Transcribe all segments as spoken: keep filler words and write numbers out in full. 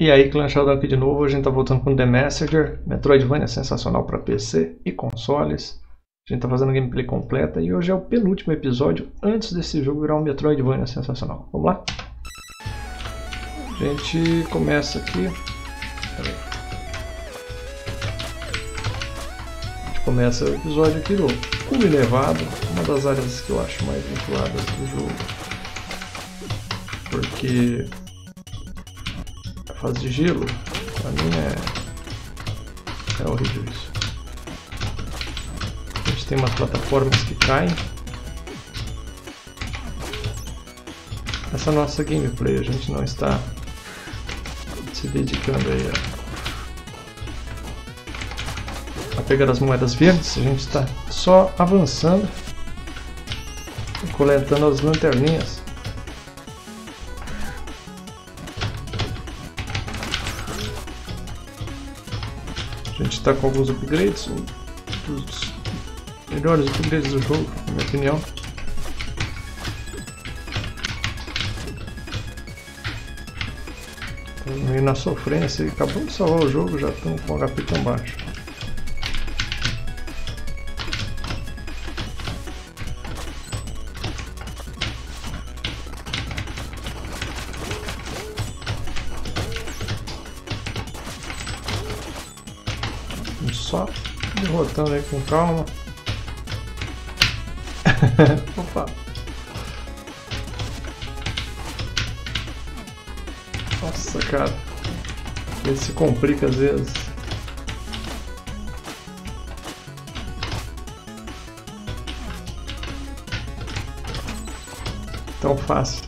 E aí, Clã Sheldon aqui de novo, a gente tá voltando com The Messenger, Metroidvania sensacional para P C e consoles. A gente tá fazendo gameplay completa e hoje é o penúltimo episódio antes desse jogo virar um Metroidvania sensacional. Vamos lá? A gente começa aqui. A gente começa o episódio aqui do Cume Nevado, uma das áreas que eu acho mais vinculadas do jogo. Porque a fase de gelo, pra mim é, é horrível isso. A gente tem umas plataformas que caem. Essa nossa gameplay, a gente não está se dedicando aí a, a pegar as moedas verdes, a gente está só avançando e coletando as lanterninhas. A gente está com alguns upgrades, um dos melhores upgrades do jogo, na minha opinião. E na sofrência, acabamos de salvar o jogo, já estamos com o H P tão baixo. Só derrotando aí com calma. Opa! Nossa, cara, ele se complica às vezes. Tão fácil.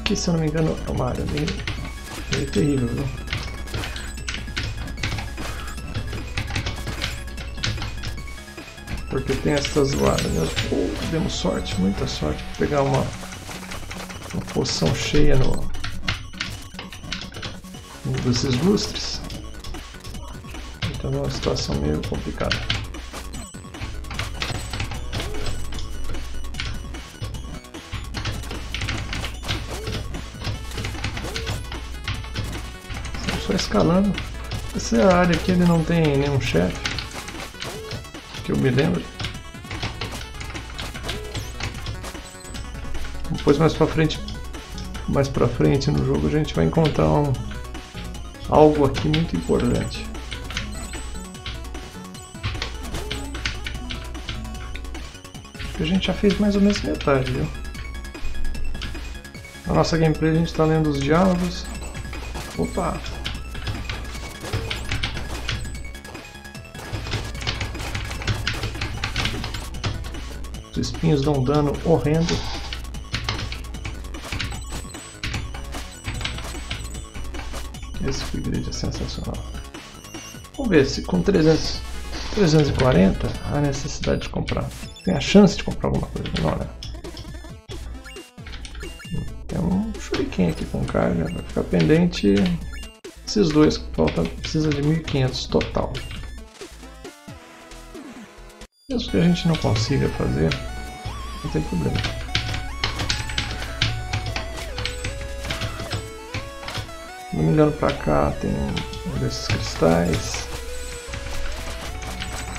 Aqui, se eu não me engano, é uma área meio, meio terrível, viu? Porque tem essas laranjas. Oh, demos sorte, muita sorte. Vou pegar uma, uma poção cheia no, um desses lustres. Então é uma situação meio complicada. Estamos só escalando. Essa área aqui ele não tem nenhum chefe, que eu me lembro. Depois mais pra frente, mais pra frente no jogo a gente vai encontrar um, algo aqui muito importante. Acho que a gente já fez mais ou menos metade, viu? Na nossa gameplay a gente tá lendo os diálogos. Opa! Os espinhos dão um dano horrendo. Esse upgrade é sensacional. Vamos ver se com trezentos, trezentos e quarenta há necessidade de comprar. Tem a chance de comprar alguma coisa menor, né? Tem um shuriken aqui com carga. Vai ficar pendente. Esses dois que faltam precisa de mil e quinhentos total. Mesmo que a gente não consiga fazer, não tem problema. Não me engano, pra cá tem um desses cristais.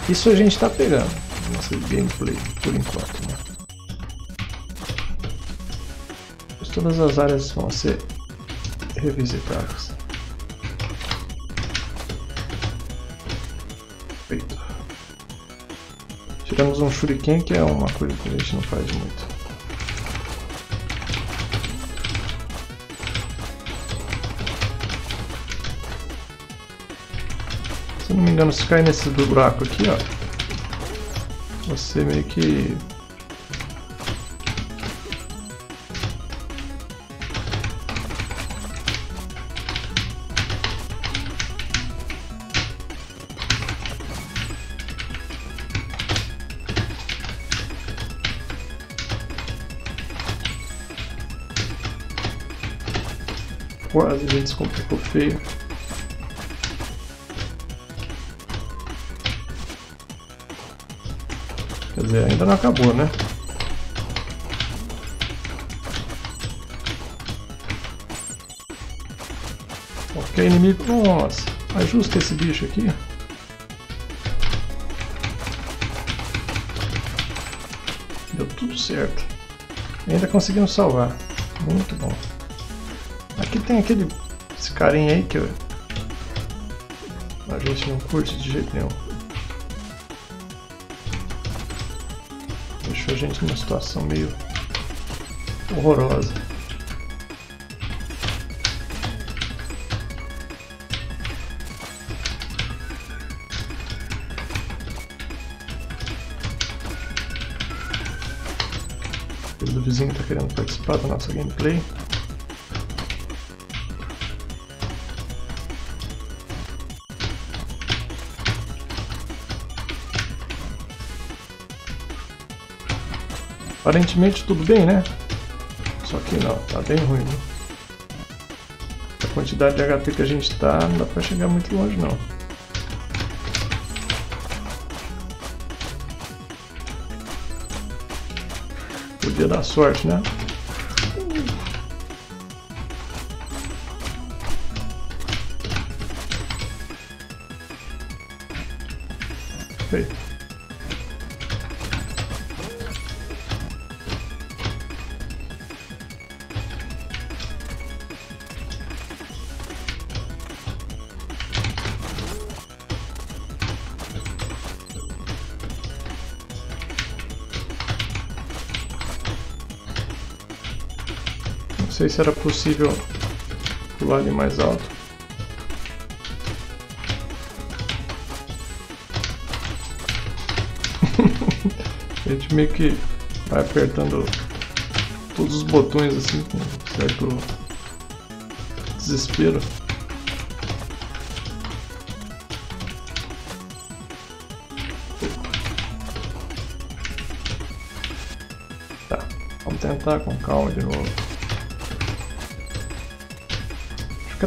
Isso a gente tá pegando na nossa gameplay por enquanto, né? Mas todas as áreas vão ser revisitadas. Perfeito. Tiramos um shuriken, que é uma coisa que a gente não faz muito. Se não me engano, se cair nesse buraco aqui, ó, você meio que quase a gente se complicou feio. Quer dizer, ainda não acabou, né? Porque é inimigo. Nossa, ajusta esse bicho aqui. Deu tudo certo. Ainda conseguimos salvar. Muito bom. Aqui tem aquele esse carinha aí que eu, a gente não curte de jeito nenhum. Deixou a gente numa situação meio horrorosa. O vizinho está querendo participar da nossa gameplay. Aparentemente tudo bem, né? Só que não, tá bem ruim, né? A quantidade de H P que a gente tá, não dá pra chegar muito longe, não. Podia dar sorte, né? Feito. Não sei se era possível pular ali mais alto. A gente meio que vai apertando todos os botões assim com certo desespero. Tá, vamos tentar com calma de novo.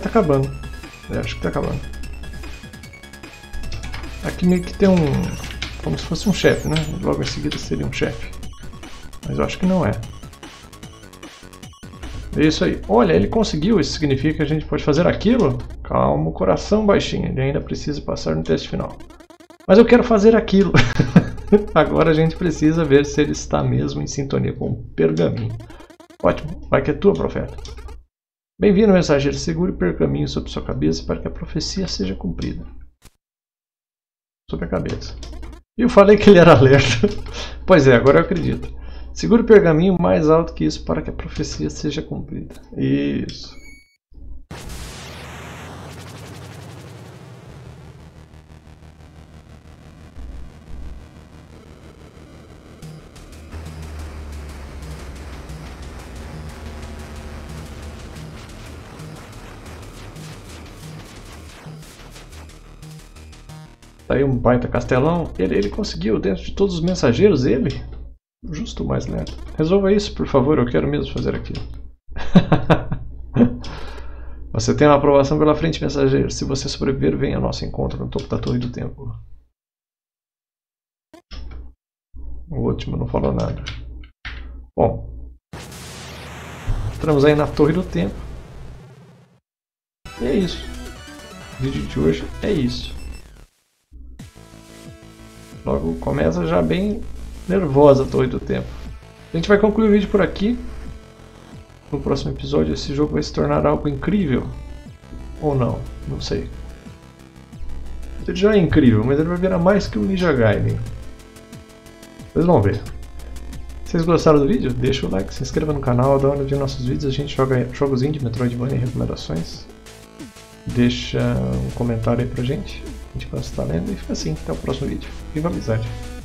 Tá acabando, eu acho que tá acabando. Aqui meio que tem um, como se fosse um chefe, né? Logo em seguida seria um chefe, mas eu acho que não é. É isso aí. Olha, ele conseguiu. Isso significa que a gente pode fazer aquilo? Calma o coração, baixinho. Ele ainda precisa passar no teste final. Mas eu quero fazer aquilo. Agora a gente precisa ver se ele está mesmo em sintonia com o pergaminho. Ótimo, vai que é tua, profeta. Bem-vindo, mensageiro seguro, e pergaminho sobre sua cabeça para que a profecia seja cumprida. Sobre a cabeça. Eu falei que ele era alerta. Pois é, agora eu acredito. Segure o pergaminho mais alto que isso para que a profecia seja cumprida. Isso. Tá aí um baita castelão. Ele, ele conseguiu, dentro de todos os mensageiros, ele? Justo mais lento. Resolva isso, por favor, eu quero mesmo fazer aquilo. Você tem uma aprovação pela frente, mensageiro. Se você sobreviver, venha ao nosso encontro no topo da Torre do Tempo. O último não falou nada. Bom. Entramos aí na Torre do Tempo. E é isso. O vídeo de hoje é isso. Logo começa já bem nervosa a Torre do Tempo. A gente vai concluir o vídeo por aqui. No próximo episódio esse jogo vai se tornar algo incrível. Ou não, não sei. Ele já é incrível, mas ele vai virar mais que o Ninja Gaiden. Vocês vão ver. Vocês gostaram do vídeo? Deixa o like, se inscreva no canal, dá uma olhada nos nossos vídeos. A gente joga jogos indie, Metroidvania e recomendações. Deixa um comentário aí pra gente. A gente vai estar lendo e fica assim. Até o próximo vídeo. Viva a amizade!